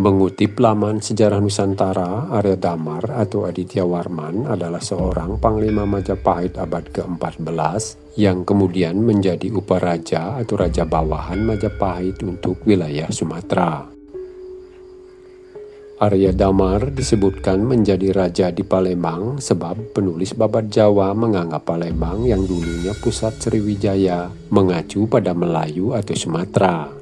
Mengutip laman Sejarah Nusantara, Arya Damar atau Aditya Warman adalah seorang panglima Majapahit abad ke-14 yang kemudian menjadi Uparaja atau Raja Bawahan Majapahit untuk wilayah Sumatera. Arya Damar disebutkan menjadi raja di Palembang sebab penulis babat Jawa menganggap Palembang yang dulunya pusat Sriwijaya mengacu pada Melayu atau Sumatera.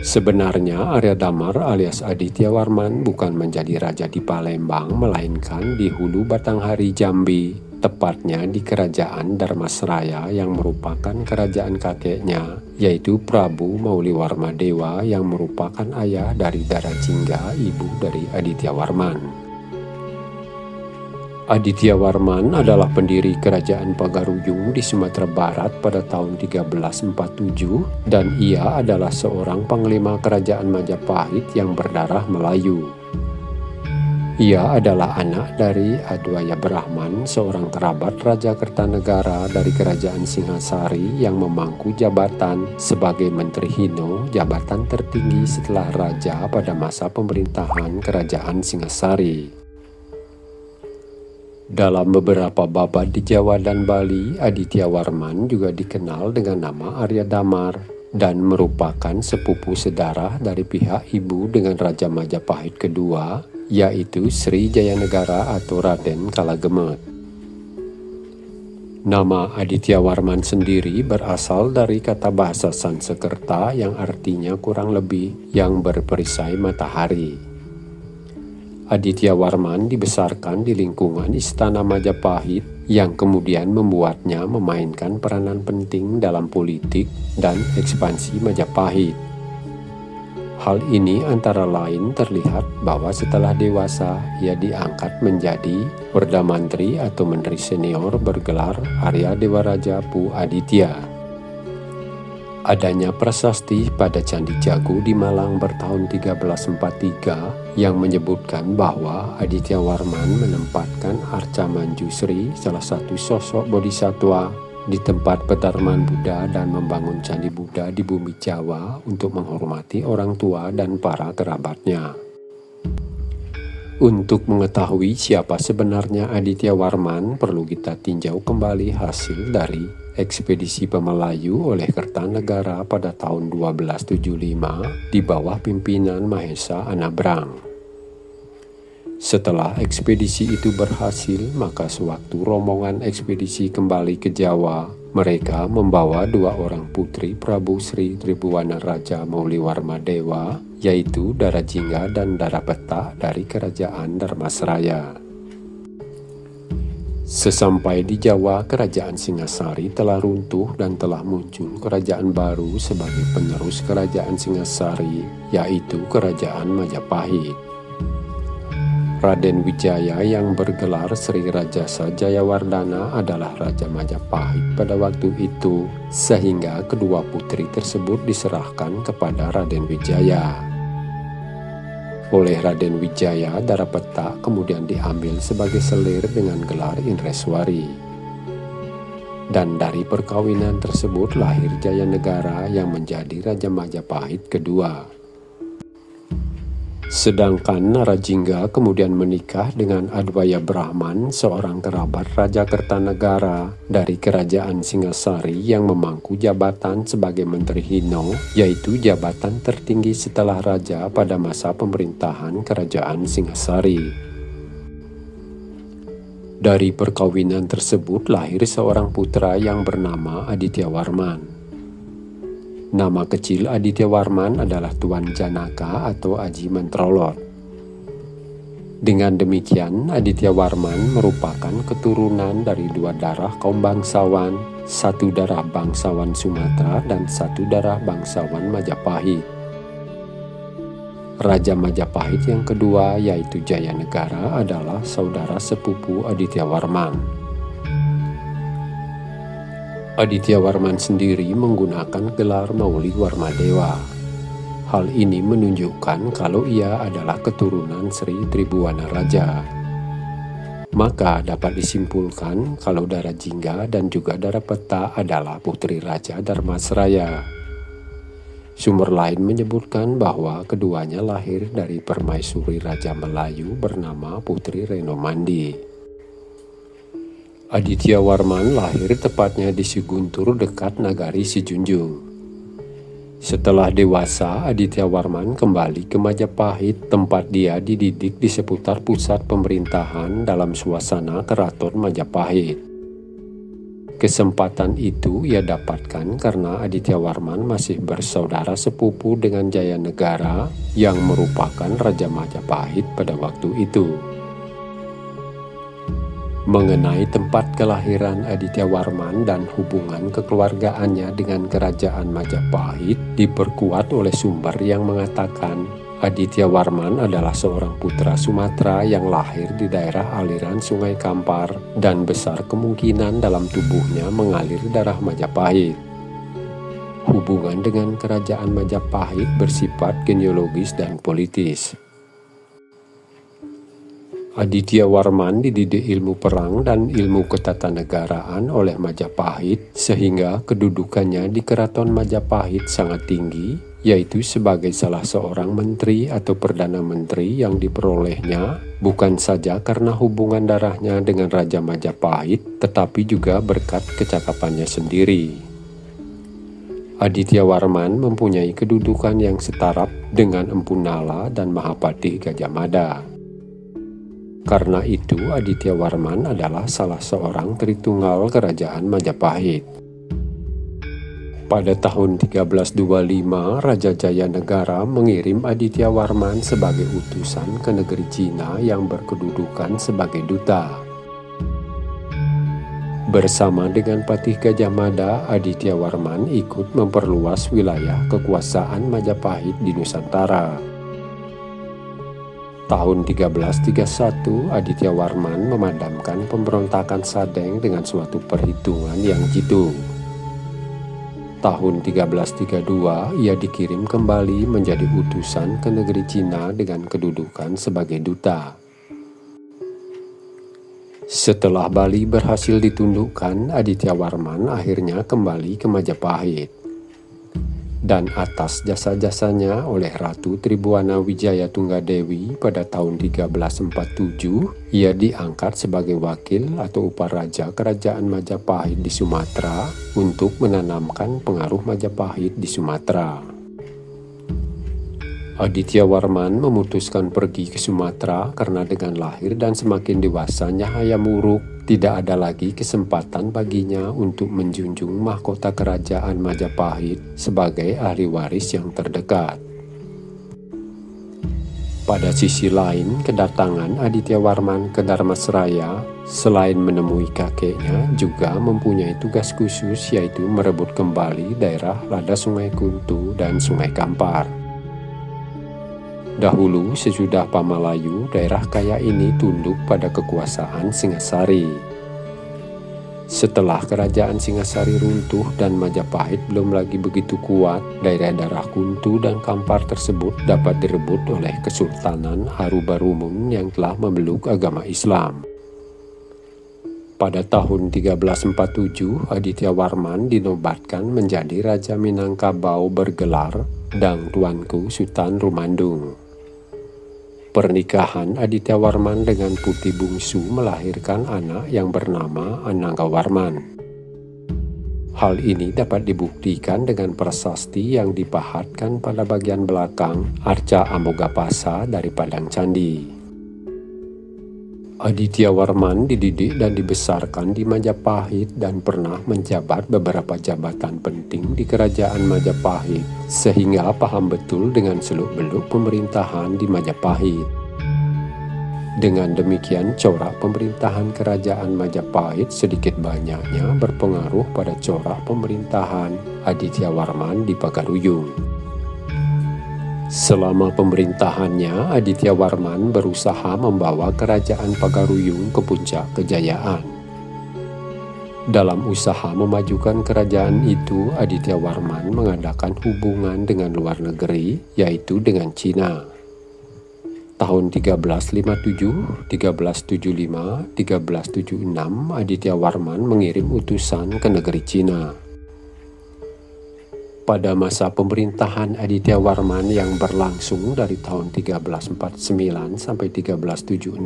Sebenarnya Arya Damar alias Aditya Warman bukan menjadi raja di Palembang melainkan di Hulu Batanghari Jambi, tepatnya di Kerajaan Dharmasraya yang merupakan kerajaan kakeknya, yaitu Prabu Mauliwarmadewa yang merupakan ayah dari Darajingga, ibu dari Aditya Warman. Aditya Warman adalah pendiri Kerajaan Pagaruyung di Sumatera Barat pada tahun 1347 dan ia adalah seorang panglima Kerajaan Majapahit yang berdarah Melayu. Ia adalah anak dari Adwaya Brahman, seorang kerabat Raja Kertanegara dari Kerajaan Singhasari yang memangku jabatan sebagai Menteri Hino, jabatan tertinggi setelah Raja pada masa pemerintahan Kerajaan Singhasari. Dalam beberapa babat di Jawa dan Bali, Aditya Warman juga dikenal dengan nama Arya Damar dan merupakan sepupu sedarah dari pihak ibu dengan Raja Majapahit kedua, yaitu Sri Jayanegara atau Raden Kalagemet. Nama Aditya Warman sendiri berasal dari kata bahasa Sansekerta yang artinya kurang lebih yang berperisai matahari. Aditya Warman dibesarkan di lingkungan Istana Majapahit yang kemudian membuatnya memainkan peranan penting dalam politik dan ekspansi Majapahit. Hal ini antara lain terlihat bahwa setelah dewasa ia diangkat menjadi Perdana Menteri atau Menteri Senior bergelar Arya Dewaraja Pu Aditya. Adanya prasasti pada Candi Jago di Malang bertahun 1343 yang menyebutkan bahwa Aditya Warman menempatkan Arca Manjusri, salah satu sosok bodhisatwa, di tempat Petarman Buddha dan membangun Candi Buddha di bumi Jawa untuk menghormati orang tua dan para kerabatnya. Untuk mengetahui siapa sebenarnya Aditya Warman, perlu kita tinjau kembali hasil dari Ekspedisi Pemelayu oleh Kertanegara pada tahun 1275 di bawah pimpinan Mahesa Anabrang. Setelah ekspedisi itu berhasil, maka sewaktu rombongan ekspedisi kembali ke Jawa, mereka membawa dua orang putri Prabu Sri Tribhuwana Raja Mauliwarmadewa, yaitu Darajingga dan Darapeta dari Kerajaan Dharmasraya. Sesampai di Jawa, Kerajaan Singhasari telah runtuh dan telah muncul kerajaan baru sebagai penerus Kerajaan Singhasari, yaitu Kerajaan Majapahit. Raden Wijaya yang bergelar Sri Rajasa Jayawardana adalah Raja Majapahit pada waktu itu, sehingga kedua putri tersebut diserahkan kepada Raden Wijaya. Oleh Raden Wijaya, Darapeta kemudian diambil sebagai selir dengan gelar Indreswari. Dan dari perkawinan tersebut lahir Jayanegara yang menjadi Raja Majapahit kedua. Sedangkan Narajingga kemudian menikah dengan Adwaya Brahman, seorang kerabat Raja Kertanegara dari Kerajaan Singhasari yang memangku jabatan sebagai Menteri Hino, yaitu jabatan tertinggi setelah Raja pada masa pemerintahan Kerajaan Singhasari. Dari perkawinan tersebut lahir seorang putra yang bernama Aditya Warman. Nama kecil Aditya Warman adalah Tuan Janaka atau Aji Mentrolot. Dengan demikian, Aditya Warman merupakan keturunan dari dua darah kaum bangsawan, satu darah bangsawan Sumatera dan satu darah bangsawan Majapahit. Raja Majapahit yang kedua, yaitu Jayanegara, adalah saudara sepupu Aditya Warman. Aditya Warman sendiri menggunakan gelar Mauliwarmadewa. Hal ini menunjukkan kalau ia adalah keturunan Sri Tribhuwana Raja. Maka dapat disimpulkan kalau Darajingga dan juga Darapeta adalah putri Raja Dharmasraya. Sumber lain menyebutkan bahwa keduanya lahir dari permaisuri Raja Melayu bernama Putri Renomandi. Aditya Warman lahir tepatnya di Siguntur dekat Nagari Sijunjung. Setelah dewasa, Aditya Warman kembali ke Majapahit, tempat dia dididik di seputar pusat pemerintahan dalam suasana Keraton Majapahit. Kesempatan itu ia dapatkan karena Aditya Warman masih bersaudara sepupu dengan Jayanegara yang merupakan Raja Majapahit pada waktu itu. Mengenai tempat kelahiran Aditya Warman dan hubungan kekeluargaannya dengan Kerajaan Majapahit diperkuat oleh sumber yang mengatakan Aditya Warman adalah seorang putra Sumatera yang lahir di daerah aliran Sungai Kampar dan besar kemungkinan dalam tubuhnya mengalir darah Majapahit. Hubungan dengan Kerajaan Majapahit bersifat genealogis dan politis. Aditya Warman dididik ilmu perang dan ilmu ketatanegaraan oleh Majapahit sehingga kedudukannya di Keraton Majapahit sangat tinggi, yaitu sebagai salah seorang menteri atau perdana menteri yang diperolehnya bukan saja karena hubungan darahnya dengan Raja Majapahit, tetapi juga berkat kecakapannya sendiri. Aditya Warman mempunyai kedudukan yang setara dengan Empu Nala dan Mahapatih Gajah Mada. Karena itu, Aditya Warman adalah salah seorang Tritunggal Kerajaan Majapahit. Pada tahun 1325, Raja Jayanegara mengirim Aditya Warman sebagai utusan ke negeri Cina yang berkedudukan sebagai duta. Bersama dengan Patih Gajah Mada, Aditya Warman ikut memperluas wilayah kekuasaan Majapahit di Nusantara. Tahun 1331, Aditya Warman memadamkan pemberontakan Sadeng dengan suatu perhitungan yang jitu. Tahun 1332, ia dikirim kembali menjadi utusan ke negeri Cina dengan kedudukan sebagai duta. Setelah Bali berhasil ditundukkan, Aditya Warman akhirnya kembali ke Majapahit. Dan atas jasa-jasanya oleh Ratu Tribhuwana Wijaya Tunggadewi pada tahun 1347, ia diangkat sebagai wakil atau uparaja Kerajaan Majapahit di Sumatera untuk menanamkan pengaruh Majapahit di Sumatera. Aditya Warman memutuskan pergi ke Sumatera karena dengan lahir dan semakin dewasanya Hayam Wuruk, tidak ada lagi kesempatan baginya untuk menjunjung mahkota Kerajaan Majapahit sebagai ahli waris yang terdekat. Pada sisi lain, kedatangan Aditya Warman ke Dharmasraya selain menemui kakeknya juga mempunyai tugas khusus, yaitu merebut kembali daerah lada Sungai Kuntu dan Sungai Kampar. Dahulu, sesudah Pamalayu, daerah kaya ini tunduk pada kekuasaan Singasari. Setelah kerajaan Singasari runtuh dan Majapahit belum lagi begitu kuat, daerah-daerah Kuntu dan Kampar tersebut dapat direbut oleh Kesultanan Arubarumun yang telah memeluk agama Islam. Pada tahun 1347, Aditya Warman dinobatkan menjadi Raja Minangkabau bergelar Dang Tuanku Sutan Rumandung. Pernikahan Aditya Warman dengan Putih Bungsu melahirkan anak yang bernama Anangga Warman. Hal ini dapat dibuktikan dengan prasasti yang dipahatkan pada bagian belakang arca Amogapasa dari Padang Candi. Aditya Warman dididik dan dibesarkan di Majapahit dan pernah menjabat beberapa jabatan penting di Kerajaan Majapahit, sehingga paham betul dengan seluk-beluk pemerintahan di Majapahit. Dengan demikian, corak pemerintahan Kerajaan Majapahit sedikit banyaknya berpengaruh pada corak pemerintahan Aditya Warman di Pagaruyung. Selama pemerintahannya, Aditya Warman berusaha membawa Kerajaan Pagaruyung ke puncak kejayaan. Dalam usaha memajukan kerajaan itu, Aditya Warman mengadakan hubungan dengan luar negeri, yaitu dengan Cina. Tahun 1357, 1375, 1376, Aditya Warman mengirim utusan ke negeri Cina. pada masa pemerintahan Aditya Warman yang berlangsung dari tahun 1349 sampai 1376,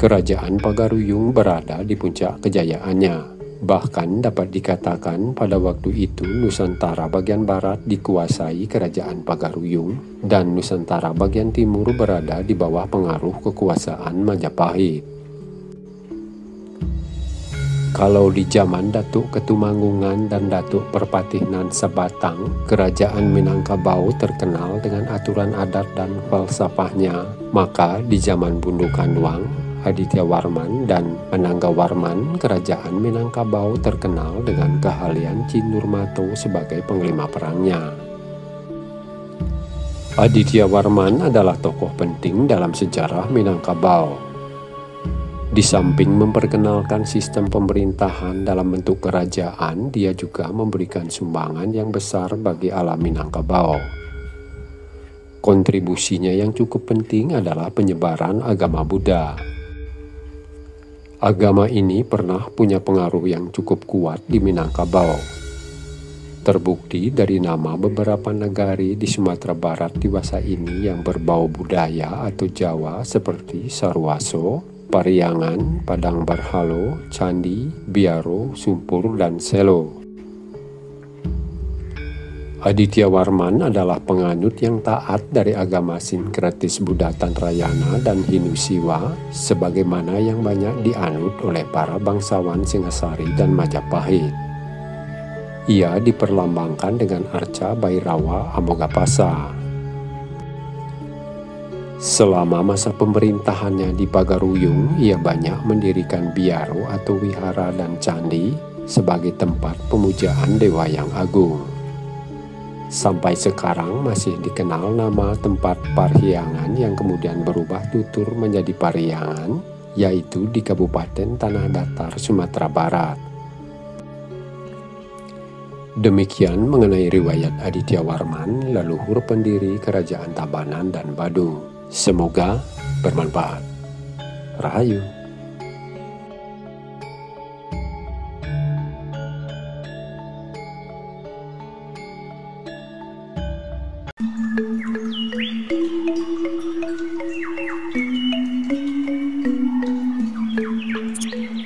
Kerajaan Pagaruyung berada di puncak kejayaannya. Bahkan dapat dikatakan pada waktu itu Nusantara bagian barat dikuasai Kerajaan Pagaruyung dan Nusantara bagian timur berada di bawah pengaruh kekuasaan Majapahit. Kalau di zaman Datuk Ketumanggungan dan Datuk Perpatihnan Sebatang, Kerajaan Minangkabau terkenal dengan aturan adat dan falsafahnya, maka di zaman Bundhu Kanwang, Aditya Warman dan Anangga Warman, Kerajaan Minangkabau terkenal dengan keahlian Cinurmato sebagai panglima perangnya. Aditya Warman adalah tokoh penting dalam sejarah Minangkabau. Di samping memperkenalkan sistem pemerintahan dalam bentuk kerajaan, dia juga memberikan sumbangan yang besar bagi alam Minangkabau. Kontribusinya yang cukup penting adalah penyebaran agama Buddha. Agama ini pernah punya pengaruh yang cukup kuat di Minangkabau. Terbukti dari nama beberapa negari di Sumatera Barat dewasa ini yang berbau budaya atau Jawa seperti Sarwaso, Pariangan, Padang Barhalo, Candi, Biaro, Sumpur, dan Selo. Aditya Warman adalah penganut yang taat dari agama sinkretis Buddha Tantrayana dan Hindu Siwa, sebagaimana yang banyak dianut oleh para bangsawan Singasari dan Majapahit. Ia diperlambangkan dengan arca Bhairawa Amogapasa. Selama masa pemerintahannya di Pagaruyung, ia banyak mendirikan biaro atau wihara dan candi sebagai tempat pemujaan dewa yang agung. Sampai sekarang masih dikenal nama tempat Pariangan yang kemudian berubah tutur menjadi Pariangan, yaitu di Kabupaten Tanah Datar, Sumatera Barat. Demikian mengenai riwayat Aditya Warman, leluhur pendiri Kerajaan Tabanan dan Badung. Semoga bermanfaat. Rahayu.